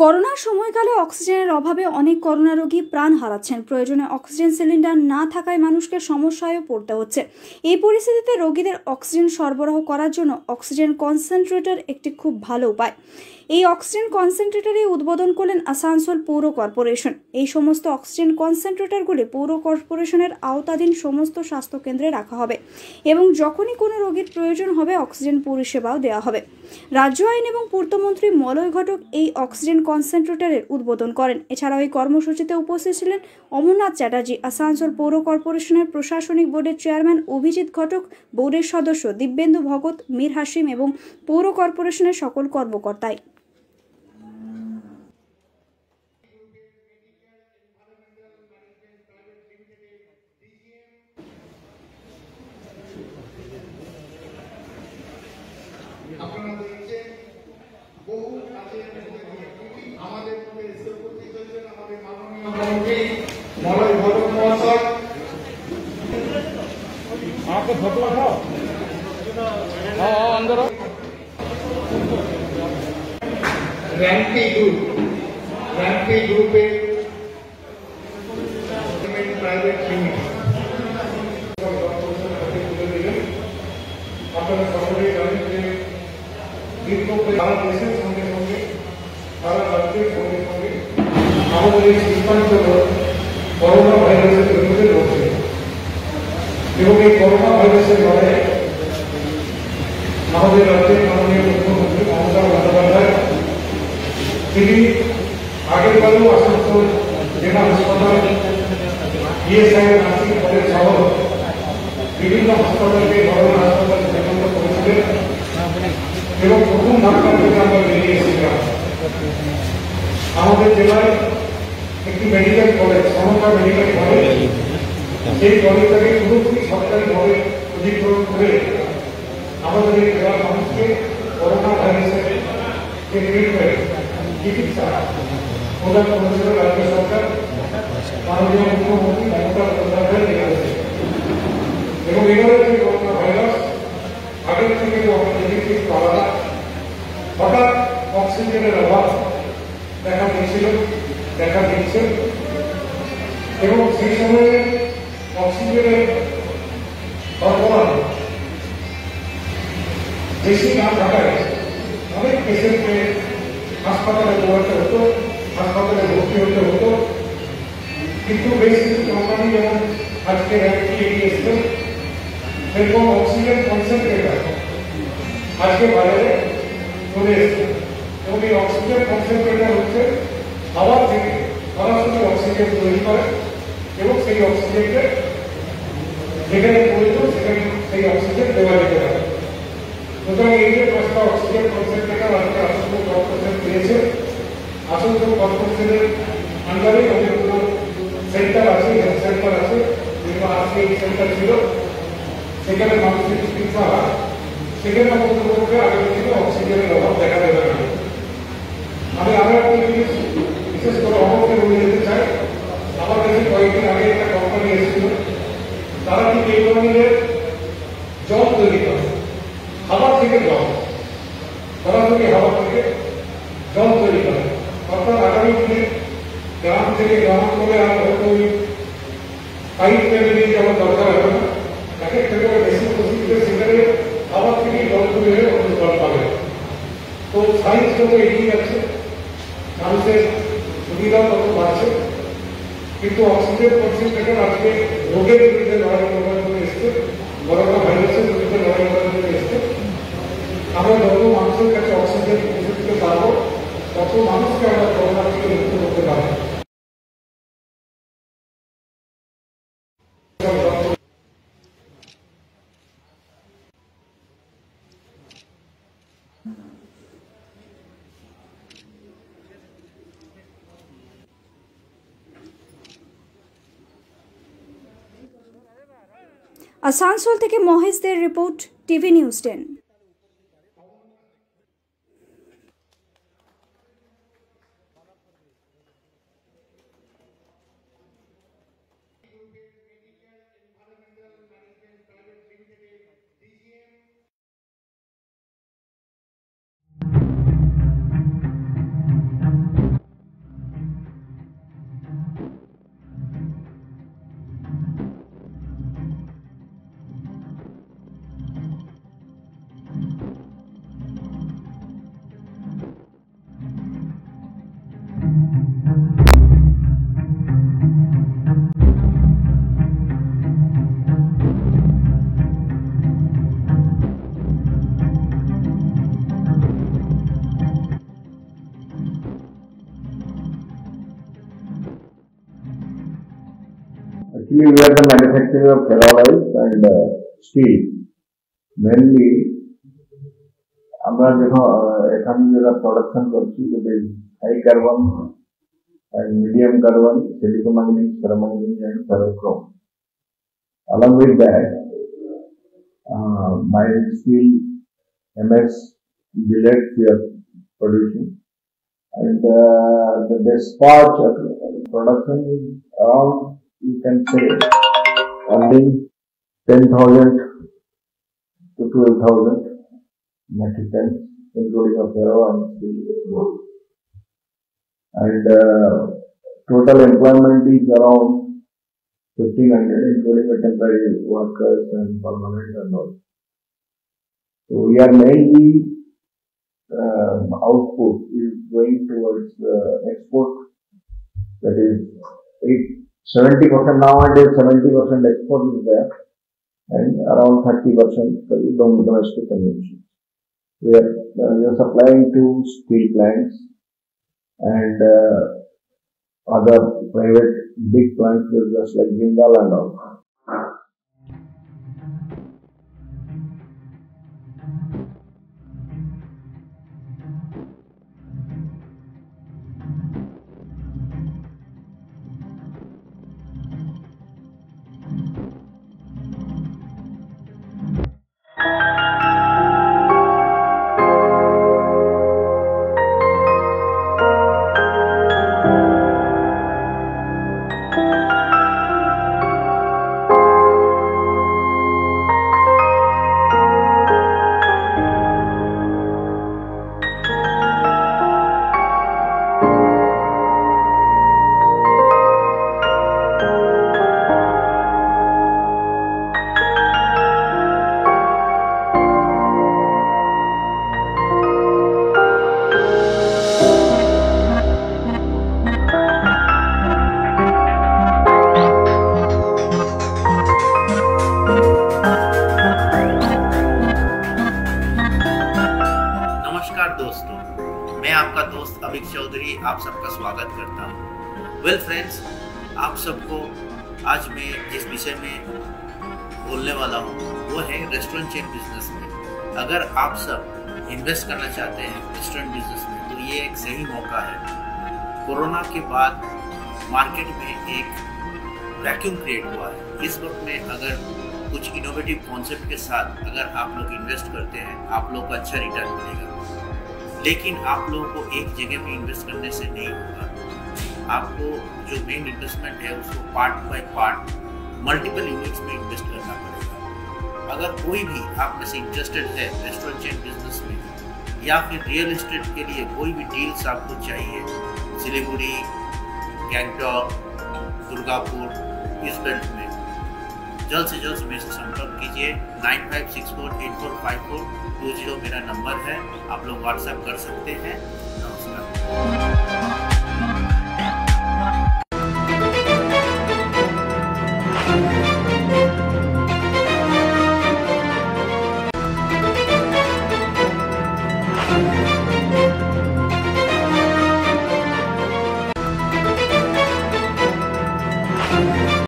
করোনার সময়কালে অক্সিজেনের অভাবে অনেক করোনা রোগী প্রাণ হারাচ্ছেন। প্রয়োজনে অক্সিজেন সিলিন্ডার না থাকায় মানুষকে সমস্যায় পড়তে হচ্ছে। এই পরিস্থিতিতে রোগীদের অক্সিজেন সরবরাহ করার জন্য অক্সিজেন কনসেন্ট্রেটর একটি খুব ভালো উপায়। এই অক্সিজেন কনসেন্ট্রেটরই উদ্বোধন করলেন আসানসোল পৌর কর্পোরেশন। এই সমস্ত অক্সিজেন কনসেন্ট্রেটরগুলি পৌর কর্পোরেশনের আওতাধীন সমস্ত স্বাস্থ্যকেন্দ্রে রাখা হবে এবং যখনই কোনো রোগীর প্রয়োজন হবে অক্সিজেন পরিষেবাও দেওয়া হবে। রাজ্য আইন এবং পূর্তমন্ত্রী মলয় ঘটক এই অক্সিজেন কনসেন্ট্রেটরের উদ্বোধন করেন। এছাড়াও এই কর্মসূচিতে উপস্থিত ছিলেন অমরনাথ চ্যাটার্জি, আসানসোল পৌর কর্পোরেশনের প্রশাসনিক বোর্ডের চেয়ারম্যান অভিজিৎ ঘটক, বোর্ডের সদস্য দিব্যেন্দু ভগত, মীর হাসিম এবং পৌর কর্পোরেশনের সকল কর্মকর্তাই। আপনারা দেখছেন বহু কাজের মধ্যে দিয়ে তিনি আমাদের মধ্যে এসে উপস্থিত হয়েছেন আমাদের মাননীয় মন্ত্রী মলয় ঘটক মহাশয়। আপনার ফটো উঠাও। র্যাম্পি গ্রুপের প্রাইভেট ইউনিট আপনারা সকলে জানেন যে सारा देश में होंगे होंगे सारा राज्य में होंगे होंगे हमारे सिस्टम जो कोरोना वायरस से जुड़े लोग हैं जो कि कोरोना वायरस से लड़े हमारे राज्य में हमारे लोगों को बहुत ज़्यादा बढ़ा है क्योंकि आगे बढ़ो आसपास जिला अस्पताल ये सारे राज्य बड़े सावर विभिन्न अस्पताल के बड़े अस्पताल जगह पर पहुँचे এবং প্রথম ধাক্কা থেকে আমরা বেরিয়ে এসেছিলাম। আমাদের জেলায় একটি মেডিকেল কলেজ, সমতা মেডিকেল কলেজ, সেই কলেজটাকে পুরোপুরি সরকারিভাবে অধিগ্রহণ করে আমাদের এই জেলার মানুষকে করোনা ভাইরাসের চিকিৎসা প্রদান করেছিল রাজ্য সরকার, মাননীয় মুখ্যমন্ত্রী মমতা বন্দ্যোপাধ্যায় এগিয়েছে। এবং এবারে যে করোনা ভাইরাস আগের থেকে কিন্তু আলাদা হঠাৎ অক্সিজেনের অভাব দেখা দিয়েছিল এবং সেই সময়ে অক্সিজেনের সরবরাহ বেশি না থাকায় অনেক পেশেন্টকে হাসপাতালে পৌঁছাতে হতো, হাসপাতালে ভর্তি হতে হতো। কিন্তু বেশ কিছু কোম্পানি যেমন আজকে র্যাঙ্কি এগিয়ে এসছে, সেরকম অক্সিজেন কনসেন্ট্রেটার আজকে বাজারে চলে এসছে এবং এই অক্সিজেন কনসেন্ট্রেটার হচ্ছে আবার থেকে সরাসরি অক্সিজেন তৈরি করে এবং সেই অক্সিজেনকে যেখানে প্রয়োজন সেখানে সেই অক্সিজেন দেওয়া যেতে পারে। সুতরাং এই যে পাঁচটা অক্সিজেন কনসেন্ট্রেটার আজকে আসানসোল কর্পোরেশন পেয়েছে, আসানসোল কর্পোরেশনের আন্ডারে অনেকগুলো সেন্টার আছে, হেলথ সেন্টার আছে, যেগুলো আজকে সেন্টার ছিল সেখানে মানুষের চিকিৎসা হয়, সেখানে অন্ততপক্ষে আগামী দিনে অক্সিজেনের অভাব দেখা দেবে না। আমি আরও একটা জিনিস বিশেষ করে অভাবকে বলে যেতে চাই। আমার কাছে কয়েকদিন আগে একটা কোম্পানি এসেছিল, তারা ঠিক এই ধরনের জল তৈরি করে, হাওয়া থেকে জল, সরাসরি হাওয়া থেকে জল তৈরি করে। অর্থাৎ আগামী দিনে গ্রাম থেকে গ্রাম করে আর হয়তো ওই পাইপ ফ্যামিলি যেমন দরকার হবে না, এক একটা করে বেশি প্রস্তুতিতে সেখানে আবার থেকে জল তুলে অন্য জল পাবে। তো সাইন্স যত এগিয়ে যাচ্ছে, মানুষের সুবিধা তত বাড়ছে, কিন্তু অক্সিজেন কনসেন্ট্রেটর আজকে রোগের বিরুদ্ধে লড়াই করার জন্য এসছে, করোনা ভাইরাসের বিরুদ্ধে লড়াই করার জন্য এসছে। আমরা যত মানুষের কাছে অক্সিজেন পৌঁছে দিতে পারবো, তত মানুষকে আমরা করোনা থেকে মুক্ত করতে পারবো। आसानसोल থেকে মহেশ দের report, TV news 10। Basically, we are the manufacturer of ferroalloys and steel. Mainly, amra dekho ekhane jara production korchi je high carbon and medium carbon, silicon manganese, ferromanganese and ferrochrome. Along with that, mild steel, MS, billet we are producing, and the dispatch production is around, you can say, only 10,000 to 12,000 metric tons, including of ferro and steel. And total employment is around 1,500, including the temporary workers and permanent and all. So we are mainly output is going towards export, that is 70% nowadays, 70% export is there and around 30% domestic consumption. We are supplying to steel plants and other private big plants just like Hindalco and all. भिक चौधरी आप सबका स्वागत करता हूँ। Well friends, आप सबको आज मैं जिस विषय में बोलने वाला हूँ वो है रेस्टोरेंट चेन बिजनेस में। अगर आप सब इन्वेस्ट करना चाहते हैं रेस्टोरेंट बिजनेस में तो ये एक सही मौका है। कोरोना के बाद मार्केट में एक वैक्यूम क्रिएट हुआ है। इस वक्त में अगर कुछ इनोवेटिव कॉन्सेप्ट के साथ अगर आप लोग इन्वेस्ट करते हैं, आप लोग को अच्छा रिटर्न मिलेगा। लेकिन आप लोगों को एक जगह में इन्वेस्ट करने से नहीं होगा। आपको जो मेन इन्वेस्टमेंट है उसको part by part multiple units में इन्वेस्ट करना पड़ेगा। अगर कोई भी आप में से इंटरेस्टेड है रेस्टोरेंट चेन बिजनेस में या फिर रियल एस्टेट के लिए कोई भी डील्स आपको चाहिए सिलीगुड़ी, गैंगटॉक, दुर्गापुर, इस बेल्ट में जल्द से जल्द मेरे से संपर्क कीजिए। 9564845420 मेरा नंबर है, आप लोग व्हाट्सएप कर सकते हैं। नमस्कार।